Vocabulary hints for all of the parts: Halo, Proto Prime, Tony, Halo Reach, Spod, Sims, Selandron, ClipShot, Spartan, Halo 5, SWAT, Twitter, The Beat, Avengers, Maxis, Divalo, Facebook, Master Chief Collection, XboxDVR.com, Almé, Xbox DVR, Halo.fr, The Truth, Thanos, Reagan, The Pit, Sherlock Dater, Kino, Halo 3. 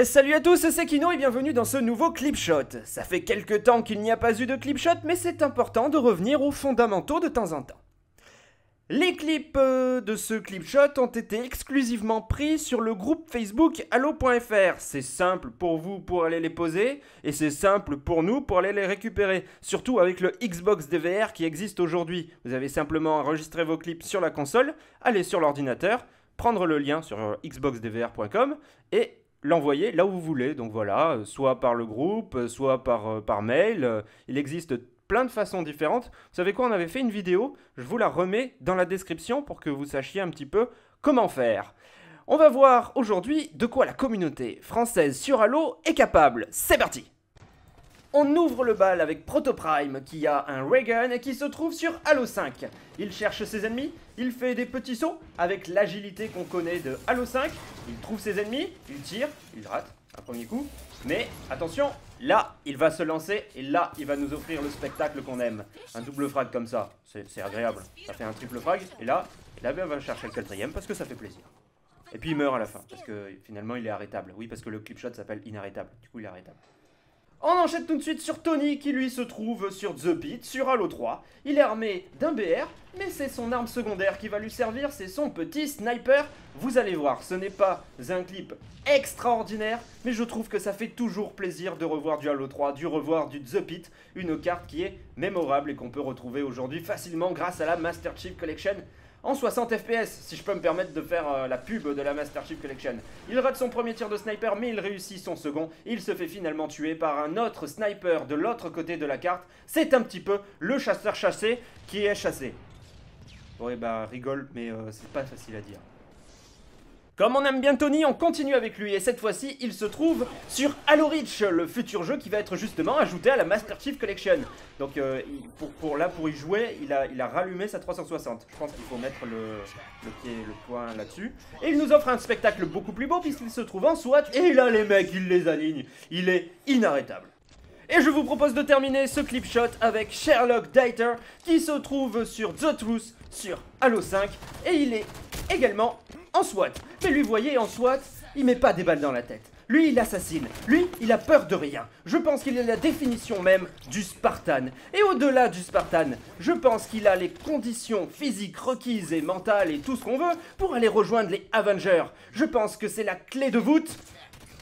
Et salut à tous, c'est Kino et bienvenue dans ce nouveau ClipShot. Ça fait quelques temps qu'il n'y a pas eu de ClipShot, mais c'est important de revenir aux fondamentaux de temps en temps. Les clips de ce ClipShot ont été exclusivement pris sur le groupe Facebook Halo.fr. C'est simple pour vous pour aller les poser, et c'est simple pour nous pour aller les récupérer. Surtout avec le Xbox DVR qui existe aujourd'hui. Vous avez simplement enregistré vos clips sur la console, aller sur l'ordinateur, prendre le lien sur XboxDVR.com et l'envoyer là où vous voulez, donc voilà, soit par le groupe, soit par mail, il existe plein de façons différentes. Vous savez quoi, on avait fait une vidéo, je vous la remets dans la description pour que vous sachiez un petit peu comment faire. On va voir aujourd'hui de quoi la communauté française sur Halo est capable, c'est parti! On ouvre le bal avec Proto Prime qui a un Reagan et qui se trouve sur Halo 5. Il cherche ses ennemis, il fait des petits sauts avec l'agilité qu'on connaît de Halo 5. Il trouve ses ennemis, il tire, il rate un premier coup. Mais attention, là il va se lancer et là il va nous offrir le spectacle qu'on aime. Un double frag comme ça, c'est agréable. Ça fait un triple frag et là ben, on va chercher le quatrième parce que ça fait plaisir. Et puis il meurt à la fin parce que finalement il est arrêtable. Oui, parce que le clipshot s'appelle inarrêtable, du coup il est arrêtable. On enchaîne tout de suite sur Tony qui lui se trouve sur The Beat, sur Halo 3. Il est armé d'un BR, mais c'est son arme secondaire qui va lui servir, c'est son petit sniper. Vous allez voir, ce n'est pas un clip extraordinaire, mais je trouve que ça fait toujours plaisir de revoir du Halo 3, de revoir du The Pit, une carte qui est mémorable et qu'on peut retrouver aujourd'hui facilement grâce à la Master Chief Collection. En 60 FPS, si je peux me permettre de faire la pub de la Master Chief Collection. Il rate son premier tir de sniper, mais il réussit son second. Il se fait finalement tuer par un autre sniper de l'autre côté de la carte. C'est un petit peu le chasseur chassé qui est chassé. Ouais bah rigole, mais c'est pas facile à dire. Comme on aime bien Tony, on continue avec lui, et cette fois-ci, il se trouve sur Halo Reach, le futur jeu qui va être justement ajouté à la Master Chief Collection. Donc pour y jouer, il a rallumé sa 360. Je pense qu'il faut mettre le point là-dessus. Et il nous offre un spectacle beaucoup plus beau puisqu'il se trouve en SWAT, et là les mecs, il les aligne, il est inarrêtable. Et je vous propose de terminer ce clip shot avec Sherlock Dater qui se trouve sur The Truth, sur Halo 5, et il est également en SWAT. Mais lui, voyez, en SWAT, il met pas des balles dans la tête. Lui, il assassine. Lui, il a peur de rien. Je pense qu'il est la définition même du Spartan. Et au-delà du Spartan, je pense qu'il a les conditions physiques requises et mentales et tout ce qu'on veut pour aller rejoindre les Avengers. Je pense que c'est la clé de voûte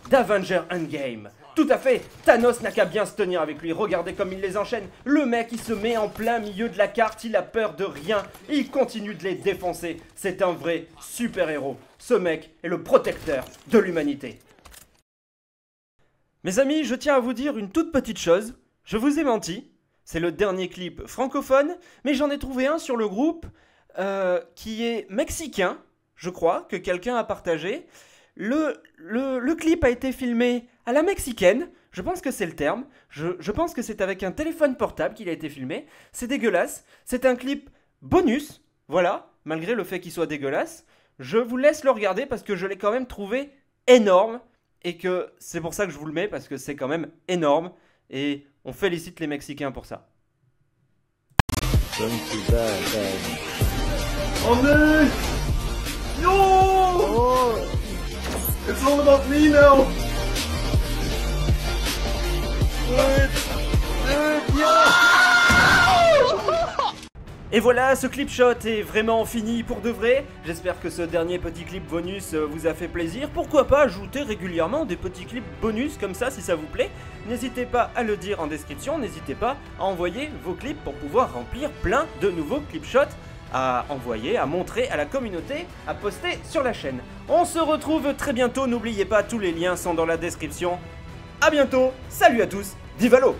d'Avengers Endgame. Tout à fait, Thanos n'a qu'à bien se tenir avec lui, regardez comme il les enchaîne. Le mec, il se met en plein milieu de la carte, il a peur de rien, et il continue de les défoncer. C'est un vrai super-héros. Ce mec est le protecteur de l'humanité. Mes amis, je tiens à vous dire une toute petite chose. Je vous ai menti, c'est le dernier clip francophone, mais j'en ai trouvé un sur le groupe qui est mexicain, je crois, que quelqu'un a partagé. Le clip a été filmé à la mexicaine, je pense que c'est le terme, je pense que c'est avec un téléphone portable qu'il a été filmé, c'est dégueulasse, c'est un clip bonus, voilà, malgré le fait qu'il soit dégueulasse, je vous laisse le regarder parce que je l'ai quand même trouvé énorme, et que c'est pour ça que je vous le mets, parce que c'est quand même énorme, et on félicite les Mexicains pour ça. It's all about me now! Et voilà, ce clip shot est vraiment fini pour de vrai. J'espère que ce dernier petit clip bonus vous a fait plaisir. Pourquoi pas ajouter régulièrement des petits clips bonus comme ça si ça vous plaît. N'hésitez pas à le dire en description, n'hésitez pas à envoyer vos clips pour pouvoir remplir plein de nouveaux clip shots à envoyer, à montrer à la communauté, à poster sur la chaîne. On se retrouve très bientôt, n'oubliez pas, tous les liens sont dans la description. A bientôt, salut à tous, Divalo!